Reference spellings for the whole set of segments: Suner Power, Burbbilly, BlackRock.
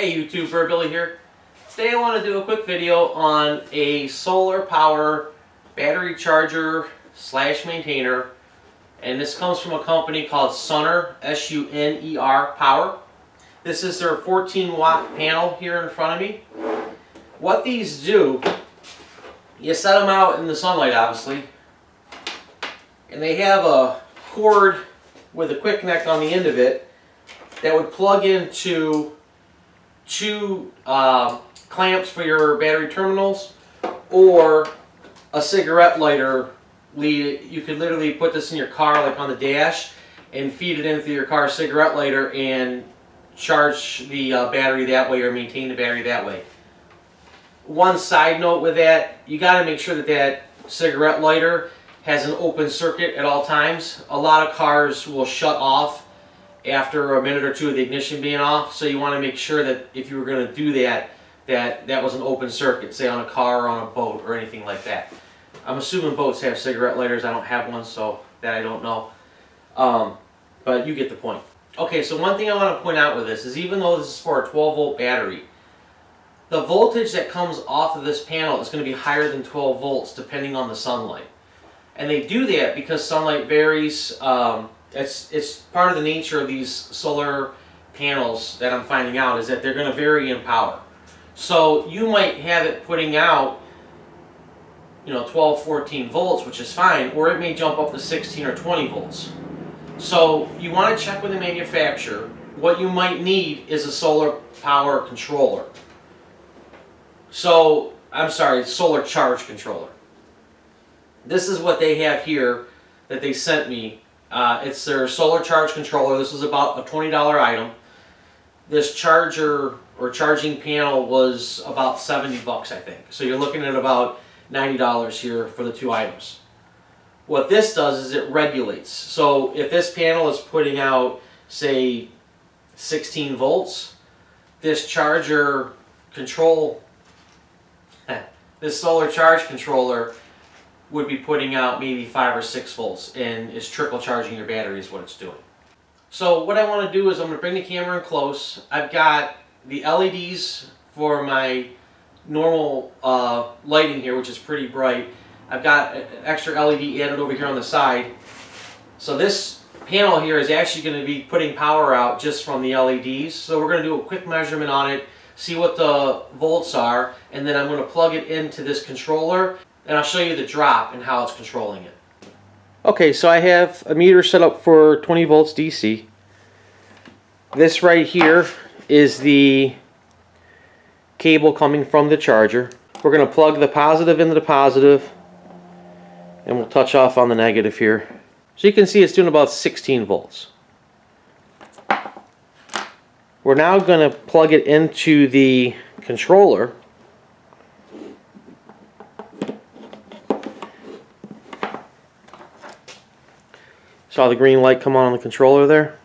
Hey YouTube, Burbbilly here. Today I want to do a quick video on a solar power battery charger slash maintainer, and this comes from a company called Suner, S-U-N-E-R Power. This is their 14-watt panel here in front of me. What these do, you set them out in the sunlight obviously, and they have a cord with a quick connect on the end of it that would plug into two clamps for your battery terminals or a cigarette lighter lead. You could literally put this in your car, like on the dash, and feed it in through your car's cigarette lighter and charge the battery that way, or maintain the battery that way. One side note with that, you got to make sure that that cigarette lighter has an open circuit at all times. A lot of cars will shut off after a minute or two of the ignition being off, so you want to make sure that if you were going to do that, that was an open circuit, say on a car or on a boat or anything like that. I'm assuming boats have cigarette lighters. I don't have one, so that I don't know. But you get the point. Okay, so one thing I want to point out with this is, even though this is for a 12-volt battery, the voltage that comes off of this panel is going to be higher than 12 volts depending on the sunlight. And they do that because sunlight varies. It's part of the nature of these solar panels that I'm finding out, is that they're going to vary in power. So you might have it putting out, you know, 12, 14 volts, which is fine, or it may jump up to 16 or 20 volts. So you want to check with the manufacturer. What you might need is a solar power controller. So, I'm sorry, solar charge controller. This is what they have here that they sent me. It's their solar charge controller. This was about a $20 item. This charger or charging panel was about 70 bucks, I think. So you're looking at about $90 here for the two items. What this does is it regulates. So if this panel is putting out, say, 16 volts, this charger control, this solar charge controller would be putting out maybe 5 or 6 volts, and is trickle charging your battery is what it's doing. So what I want to do is I'm going to bring the camera in close. I've got the LEDs for my normal lighting here, which is pretty bright. I've got an extra LED added over here on the side. So this panel here is actually going to be putting power out just from the LEDs. So we're going to do a quick measurement on it, see what the volts are, and then I'm going to plug it into this controller, and I'll show you the drop and how it's controlling it. Okay, so I have a meter set up for 20 volts DC. This right here is the cable coming from the charger. We're going to plug the positive into the positive, and we'll touch off on the negative here. So you can see it's doing about 16 volts. We're now going to plug it into the controller. Saw the green light come on the controller there.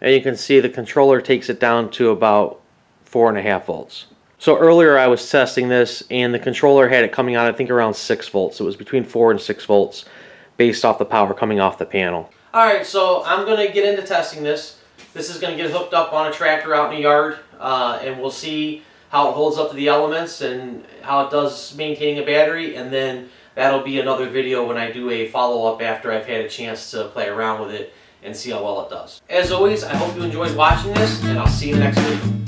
And you can see the controller takes it down to about 4.5 volts. So earlier I was testing this, and the controller had it coming out, I think, around 6 volts. It was between 4 and 6 volts based off the power coming off the panel. Alright, so I'm going to get into testing this. This is going to get hooked up on a tractor out in the yard, and we'll see how it holds up to the elements and how it does maintaining a battery, and then that'll be another video when I do a follow-up after I've had a chance to play around with it and see how well it does. As always, I hope you enjoyed watching this, and I'll see you in the next video.